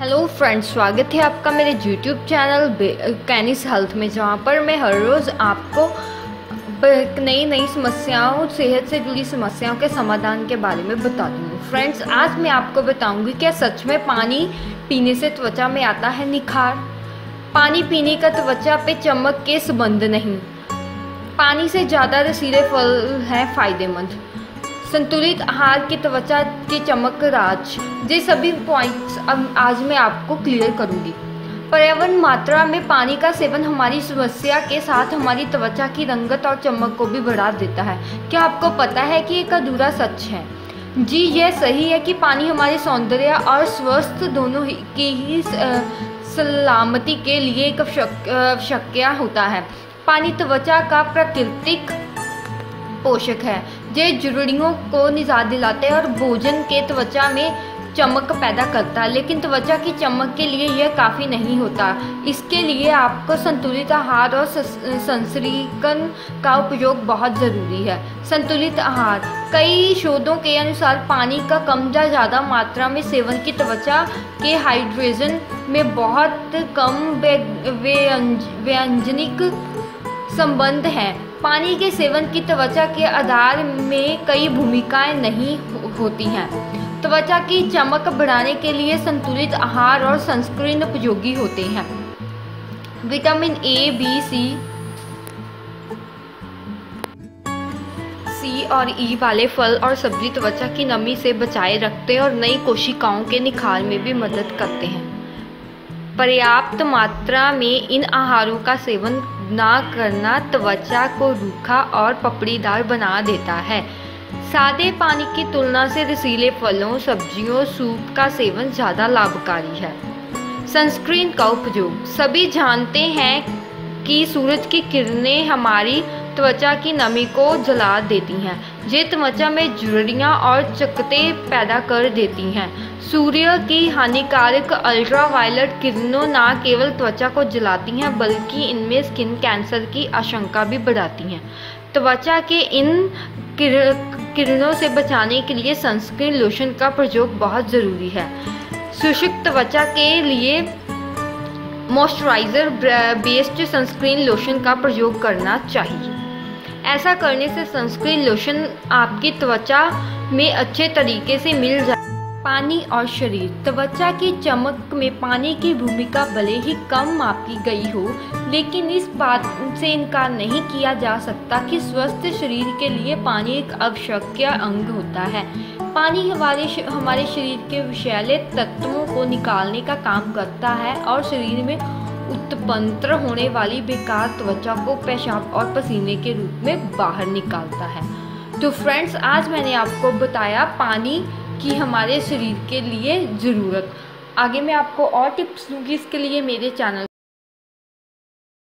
Hello friends, स्वागत है आपका मेरे यूट्यूब चैनल कैनिस हेल्थ में, जहां पर मैं हर रोज़ आपको नई समस्याओं, सेहत से जुड़ी समस्याओं के समाधान के बारे में बता दूँगी। फ्रेंड्स, आज मैं आपको बताऊंगी क्या सच में पानी पीने से त्वचा में आता है निखार। पानी पीने का त्वचा पे चमक के संबंध नहीं, पानी से ज़्यादा रसीले फल हैं फायदेमंद। संतुलित आहार की त्वचा की चमक राज, ये सभी पॉइंट्स आज मैं आपको क्लियर करूंगी। पर्याप्त मात्रा में पानी का सेवन हमारी समस्या के साथ हमारी त्वचा की रंगत और चमक को भी बढ़ा देता है। क्या आपको पता है कि एक अधूरा सच है? जी, यह सही है कि पानी हमारे सौंदर्य और स्वस्थ दोनों की ही सलामती के लिए एक आवश्यकता होता है। पानी त्वचा का प्राकृतिक पोषक है, ये जुड़ियों को निजात दिलाते हैं और भोजन के त्वचा में चमक पैदा करता है। लेकिन त्वचा की चमक के लिए यह काफ़ी नहीं होता, इसके लिए आपको संतुलित आहार और संश्लेषण का उपयोग बहुत ज़रूरी है। संतुलित आहार, कई शोधों के अनुसार पानी का कम या ज़्यादा मात्रा में सेवन की त्वचा के हाइड्रेशन में बहुत कम व्यंजनिक संबंध है। पानी के सेवन की त्वचा के आधार में कई भूमिकाएं नहीं होती हैं। त्वचा की चमक बढ़ाने के लिए संतुलित आहार और सनस्क्रीन उपयोगी होते हैं। विटामिन ए, बी, सी और ई वाले फल और सब्जी त्वचा की नमी से बचाए रखते हैं और नई कोशिकाओं के निखार में भी मदद करते हैं। पर्याप्त मात्रा में इन आहारों का सेवन ना करना त्वचा को रूखा और पपड़ीदार बना देता है। सादे पानी की तुलना से रसीले फलों, सब्जियों, सूप का सेवन ज़्यादा लाभकारी है। सनस्क्रीन का उपयोग, सभी जानते हैं कि सूरज की किरणें हमारी त्वचा की नमी को जला देती हैं। ये त्वचा में झुर्रियाँ और चकते पैदा कर देती हैं। सूर्य की हानिकारक अल्ट्रावायलेट किरणों न केवल त्वचा को जलाती हैं, बल्कि इनमें स्किन कैंसर की आशंका भी बढ़ाती हैं। त्वचा के इन किरणों से बचाने के लिए सनस्क्रीन लोशन का प्रयोग बहुत ज़रूरी है। शुष्क त्वचा के लिए मॉइस्चराइजर बेस्ड सनस्क्रीन लोशन का प्रयोग करना चाहिए। ऐसा करने से सनस्क्रीन लोशन आपकी त्वचा में अच्छे तरीके से मिल जाए। पानी और शरीर, त्वचा की चमक में पानी की भूमिका भले ही कम मापी गई हो, लेकिन इस बात से इनकार नहीं किया जा सकता कि स्वस्थ शरीर के लिए पानी एक आवश्यक अंग होता है। पानी हमारे शरीर के विषैले तत्वों को निकालने का काम करता है और शरीर में उत्पन्न होने वाली बेकार त्वचा को पेशाब और पसीने के रूप में बाहर निकालता है। तो फ्रेंड्स, आज मैंने आपको बताया पानी कि हमारे शरीर के लिए ज़रूरत। आगे मैं आपको और टिप्स दूंगी, इसके लिए मेरे चैनल